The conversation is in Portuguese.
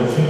Então,